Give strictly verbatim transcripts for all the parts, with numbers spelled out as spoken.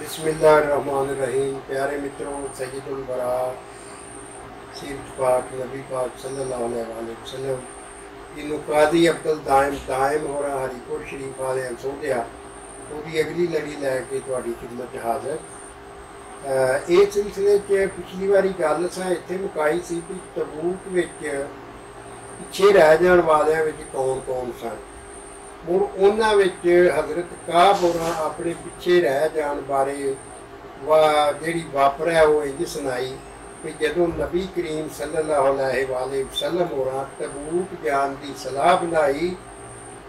बिस्मिल्लाहिर्रहमानिर्रहीम। प्यारे मित्रों, सैयदुल वरा सीरत पाक नबी पाक सल्लल्लाहु अलैहि वसल्लम की नुकादी अब्दुल दायम दायम हो रहा हरिपुर शरीफ वाले सोधिया उनकी अगली लड़ी लैके थोड़ी खिदमत हाजिर। इस सिलसिले के पिछली बारी गल असां इत्थे मुकाई सी कि तबूक विच पिछे रह जाण वालियां विच कौन कौन सन। मुड़ उन्हां विच हजरत काब होरां अपने पिछे रह जाण बारे वा जिहड़ी वापर है वो इंज सुनाई कि जदों नबी करीम सल्लल्लाहु अलैहि वसल्लम होरां तबूक जाण दी सलाह बनाई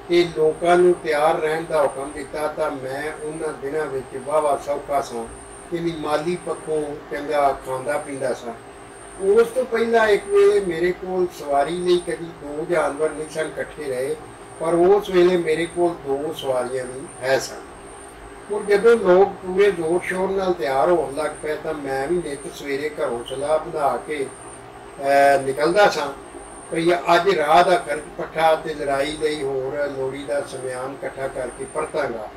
ते लोकां नूं तैयार रहण दा हुक्म दित्ता तां मैं उन्हां दिनां विच वाहवा सौखा सां, यानी माली पक्षों चंगा खांदा पींदा सां। उस तो पहला एक वेले मेरे कोल सवारी नहीं कदी दो जानवर नहीं सन इकट्ठे रहे, पर उस वेले मेरे को दो सवारियां भी है सन। और जो लोग पूरे जोर शोर नाल तैयार होने लग पे तो मैं भी नित सवेरे घरों सलाह बना के निकलता सा भई अज राह का खर्च पट्ठा ते लड़ाई लई होर लोड़ी का समान इकट्ठा करके परतांगा।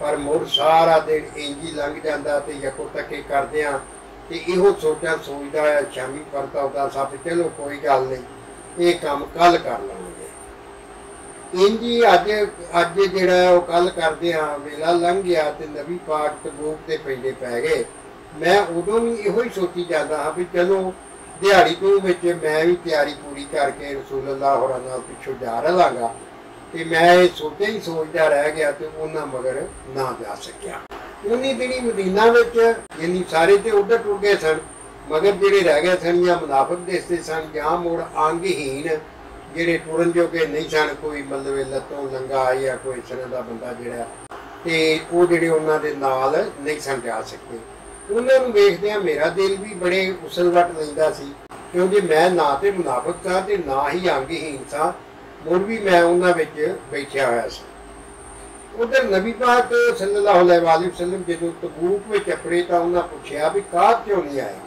पर मुड़ सारा दिन इंज ही लंघ जाता तो यको तके करदियां ते इहो सोचा सोचदा शामी परता होता सब चलो कोई गल नहीं, ये काम कल कर लो इंज ही अज अज जिहड़ा कल करदे हां। वेला लंघ गया तो नबी पाक तबूक दे पेंडे पै गए। मैं उदों भी इहो ही सोची जाता हाँ भी चलो दिहाड़ी तू विच मैं भी तैयारी पूरी करके रसूल अल्लाह होरां नाल पिछों जा रहांगा ते मैं इह सोचदे ही सोचदा रह गया ते उन्हां मगर ना जा सकिया। उन्हीं दिनी मदीना विच यानी सारे ते उधर टुर गए सन, मगर जिहड़े रह गए सन जां मुनाफिक दिसदे सन जां मोड़ अंगहीन जिहड़े टुरन जोगे नहीं सन, कोई मतलब लत्तों लंगा या कोई इस तरह का बंदा जिहड़ा ते ओह जिहड़े उन्हां दे नाल नहीं सन जा सकते। उन्हां नूं वेखदिआं मेरा दिल भी बड़े उसलवट लैंदा सी, क्योंकि मैं ना तो मुनाफिक सां ते ना ही अंगहीन सां, मुड़ भी मैं उन्हां विच बैठिआ होइआ सी। उधर नबी पाक सल्लल्लाहु अलैहि वसल्लम जदों तबूक विच अपड़े तां उन्हां पुछिआ भी काह क्यों नहीं आए।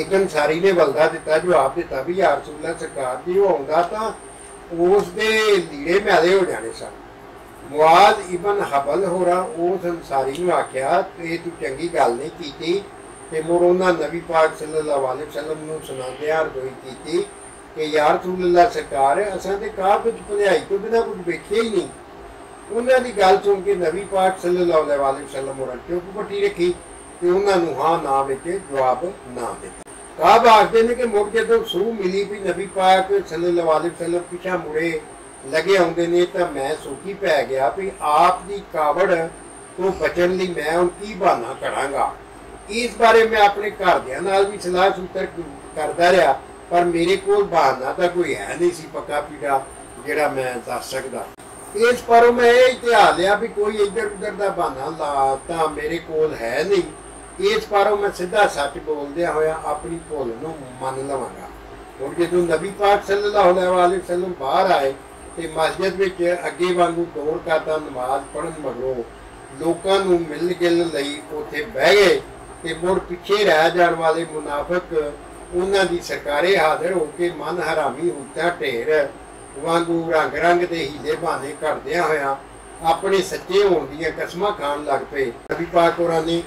एक अंसारी ने बलदा दिता जवाब दिता भी यार रसूलल्लाह सरकार जी होंदा तां उसदे लीड़े मैले हो जाने सन। मुआद इबन हबल होरां उस अंसारी नूं आखिआ ते तूं चंगी गल नहीं कीती ते मुड़ उन्हां नबी पाक सल्लल्लाहु अलैहि वसल्लम नूं सुणांदिआं अर्ज़ कीती कि यार रसूलल्लाह सरकार असां ते काह कुछ भलाई तों बिना कुछ वेखिआ ही नहीं। उन्हां दी गल सुण के नबी पाक सल्लल्लाहु अलैहि वसल्लम होरां चुप पट्टी रखी ते उन्होंने हाँ ना विच जवाब ना दिता। काब आखते हैं कि मुड़ जो सूह मिली भी नबी पाक सल्लल्लाहु अलैहि वसल्लम पिछा मुड़े लगे आउंदे ने तां मैं सोखी पै गया भी आप दी कावड़ तो बचण लई मैं हुण की बहाना करांगा। इस बारे मैं अपने घरदियां नाल भी सलाह सूतर करदा रहा, पर मेरे कोल बहाना तां कोई है नहीं सी पक्का पीड़ा जिहड़ा मैं दस सकदा। इस पर मैं यह ध्यान लिया भी कोई इधर उधर का बहाना ला तां मेरे कोल है नहीं, इस बारों मैं सीधा सच बोलदा होया अपनी भुल नूं मन लवांगा। हुण जदों नबी पाक सल्लल्लाहु अलैहि वसल्लम बाहर आए तो मस्जिद विच अगे वांगू दौड़ करदा नमाज पढ़न मगरों लोकां नूं मिल गिल लई उत्थे बह गए ते मुड़ पिछे रह जाण वाले मुनाफिक उन्हां दी सरकारे हाज़र होकर मन हरामी हुत्या ढेर वांगू रंग रंग दे हीले बहाने करदिआं होया अपने सच्चे होण दीआं कसमां खाण लग पए। नबी पाक होरां ने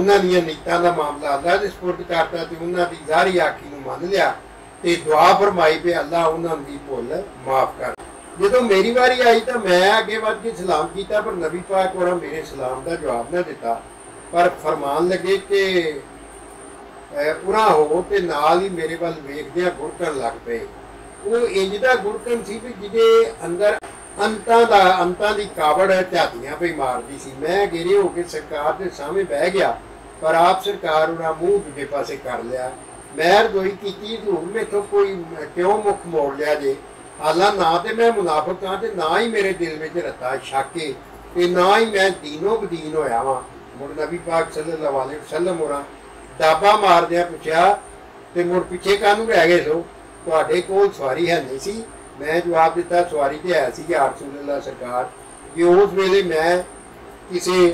उन्होंने नीतां का मामला अल्लाह ने सपोर्ट करता तो उन्होंने जारी आखी मान लिया तो दुआ फरमाई पे अल्लाह उन्होंने भुल माफ कर। जो मेरी बारी आई तो मैं अगे बढ़ के सलाम किया, पर नबी पाक होरां मेरे सलाम का जवाब ना दिता, पर फरमान लगे कि उरा हो तो नाल ही मेरे वाल वेखदिआं गुड़कन लग पे। वो इंज दा गुड़कन सी भी जिहदे अंदर अंता दा अंता दी कावड़ झातियां पे मारदी सी। मैं घेरे होकर सरकार के सामने बह गया, पर आप सरकार उन्हें मूँह दूजे पासे कर लिया। मैं रजोई की रूम मेथों कोई क्यों मुख मोड़ लिया जे, हालां ना तो मैं मुनाफिक हाँ तो ना ही मेरे दिल में रता शाके ते ना ही मैं दीनों बदीन होया वा। मुड़ नबी पाक सल्लल्लाहु अलैहि वसल्लम होरां डाबा मारदिआं पुछिआ ते मुड़ पिछे कानूं रह गए सो तुहाडे कोल सवारी है नहीं सी। मैं जवाब दिता सवारी तो है सी यार रसूलल्लाह सरकार कि उस वेले मैं किसी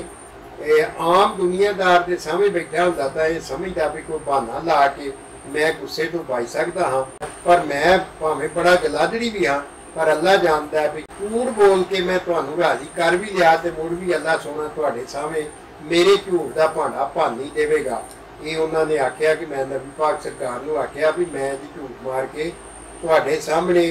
आम दुनियादार के सामने बैठा होता तो यह समझता भी कोई बहाना ला के मैं गुस्से तो बच सकता हाँ, पर मैं भावें बड़ा गलादड़ी भी हाँ, पर अल्लाह जानता है भी झूठ बोल के मैं तुहानूं राजी कर भी लिया तो मुड़ भी अल्लाह सोहना तुहाडे सामने मेरे झूठ का भांडा भानी देगा। ये उन्होंने आख्या कि मैं नबी पाक सरकार ने आख्या भी मैं जी झूठ मार के तुहाडे सामने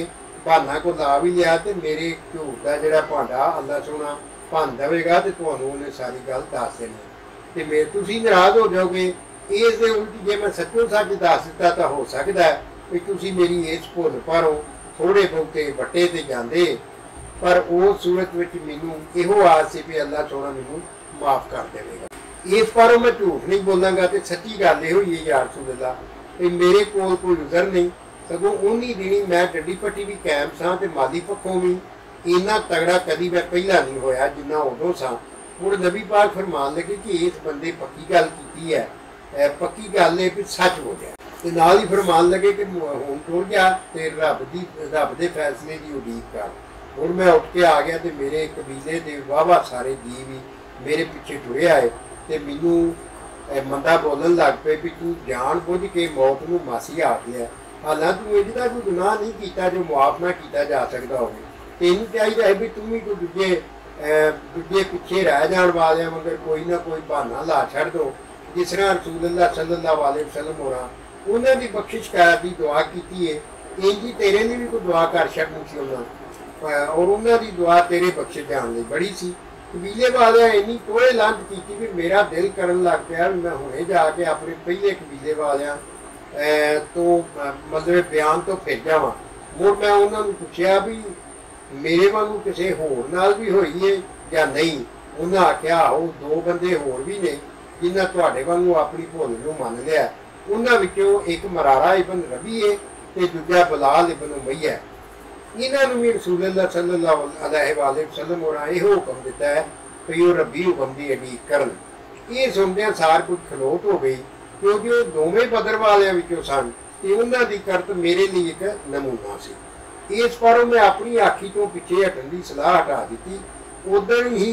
भाना को ला भी लिया तो मेरे झूठ का जोड़ा भांडा अल्लाह सोना भन देगा तो तुहानूं उन्हें सारी गल दस देनी तो मेरे तुसीं नाराज़ हो जाओगे। इस दे उल्टी जे मैं सचो सच दस दिता तो हो सकता है कि तुसीं मेरी इस भुल भरो थोड़े बहुते वटे ते जांदे, पर उस सूरत विच मैनूं इहो आस सी भी अल्लाह सोना मैनूं माफ़ कर देगा। इस बारों मैं झूठ नहीं बोलांगा तो सच्ची गल ये हुई है यार सुल्ला भी मेरे कोल कोई उजर नहीं, सगों उन्हीं दिनी मैं डंडी पट्टी भी कायम सां ते माली पक्षों भी इन्ना तगड़ा कभी मैं पहला नहीं होया जिन्ना उदों सां। हुण नबी पाक फरमान लगे कि इस बंदे पक्की गल कीती है, पक्की गल है कि सच बोलिया ते नाल ही फरमान लगे कि हुण टुर गया ते रब दी रब दे फैसले दी उडीक कर। हुण मैं उठ के आ गया तो मेरे कबीले दे वाहवा सारे जीव ही मेरे पिछे टुरे आए तो मैनू मंदा बोलन लग पे भी तू जान बुझ के मौत को मासी आ गया, हालांकि तू इहदा कोई गुनाह नहीं किया जो मुआफ ना किया जा सकता हो। तेन चाहिए है भी तू भी कोई दूजे दूजे पिछे रह जाने वाले मगर कोई ना कोई बहाना ला छड़ दो, जिस तरह रसूलुल्लाह सल्लल्लाहु अलैहि वसल्लम होना उन्होंने भी बख्शिश करार की दुआ की है। इंजी तेरे लिए भी कोई दुआ कर सकनी सी उन्होंने और उन्होंने दुआ तेरे बख्शे जाने बड़ी सी। कबीले वाले इन्नी कोई लांत की भी मेरा दिल कर लग पाया मैं हुणे जाके अपने पहले कबीले वाले तो मतलब बयान तो फिर जावा। मुड़ मैं उन्होंने पूछा भी मेरे वागू किसी होर नाल भी होई है या नहीं, उन्हें आख्या आओ दो बंदे होर भी ने जिन्हें तुहाडे वागू अपनी भुल नूं मन लिया, उन्हां विचों एक मरारा इबन रबी है ते दूजा बलाल इबन उमैया है। इन्हां नूं भी रसूलुल्लाह सल्लल्लाहु अलैहि वसल्लम होरां इहो हुक्म दिता है कि ओह रबी हुक्म दी अडीक करन। इह सुनदिआं सार कुछ खलोट हो गई क्योंकि ओह दोवें बदर वालिआं विचों सन ते उन्हां दी करत मेरे लिए इक नमूना सी। इस पर मैं अपनी आखी तो पिछे हटन की सलाह हटा दी। उदन ही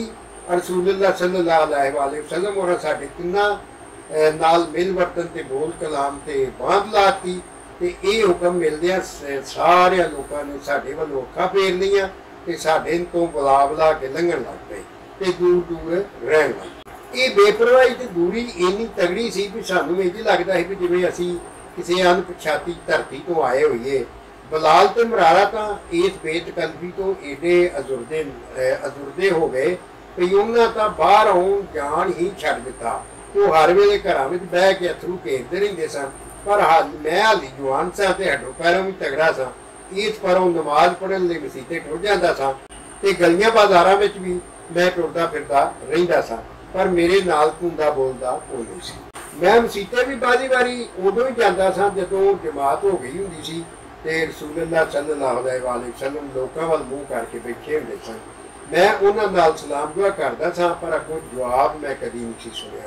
रसूलुल्लाह सल्लल्लाहु अलैहि वसल्लम और साढ़े तिना नाल मिल वर्तन ते बोल कलाम ते बांध लाती ते यह हुक्म मिलदिया सारे लोगों ने साढ़े वालों अखा फेर लिया ते साढ़े तो बुला बुला के लंघन लग पे ते दूर दूर रहन लग। ये बेपरवाही ते दूरी इन्नी तगड़ी सी कि सानू इंज लगता है कि जिवें असीं किसी अनपछाती धरती तो आए होईए। बलाल तो मरारा तो इस बेतकल्फी तो एडे अजुर्दे अजुर्दे हो गए कि उन्होंने तो बाहर आउण जान ही छड्ड दिता। वो हर वेले घरां विच बह के अथरू घेरदे रहिंदे सन, पर हाल मैं हाली जवान सां ते हड्डों पैरों भी तगड़ा सां। इस परों नमाज पढ़न लई मसीते टुर जांदा सां ते गलियां बाज़ारां विच भी मैं टुरदा फिरदा रहिंदा सां, पर मेरे नाल कुंदा बोलदा कोई नहीं सी। मैं मसीते भी बारी बारी उदों ही जांदा सां जदों जमात हो गई हुंदी सी ते रसूलुल्लाह सल्लल्लाहु अलैहि वसल्लम लोगों वाल मूँह करके बैठे हुंदे सन। मैं उन्हां नाल सलाम दुआ करदा सां पर कोई जवाब मैं कदी नहीं सुनिया,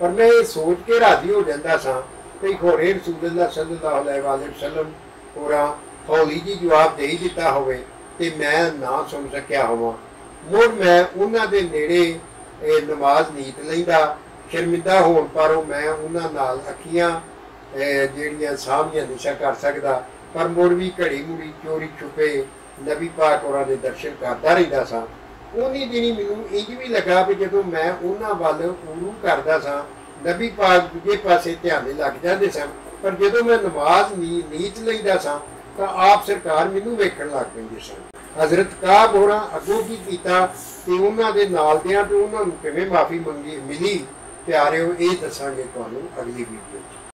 पर मैं ये सोच के राजी हो जाता सां कि होरे रसूलुल्लाह सल्लल्लाहु अलैहि वसल्लम होरां हौली जी जवाब दे ही दिता होवे ते मैं ना सुन सकिया होवां। मुड़ मैं उन्हां दे नेड़े नमाज नीत लैंदा शर्मिंदा होण परों मैं उन्हां नाल अखियां जिहड़ियां सामने निशा कर सकदा, पर मुड़ भी घड़ी मुड़ी चोरी छुपे नबी पाक होरां दे दर्शन करदा रहिंदा सां। उन्हीं दिनी मैनूं इंज भी लगा कि जदों मैं उन्हां वल उरू करदा सां नबी पाक दूजे पासे ध्यान लग जांदे सन, पर जदों मैं नमाज नी नीत लैंदा सां तां आप सरकार मैनूं वेखण लग पैंदे सन। हज़रत काब होरां अगों की कीता ते उन्हां दे नाल दियां ते उन्हां नूं किवें माफ़ी मंगी मिली प्यारिओ, इह दसांगे तुहानूं अगली वीडियो।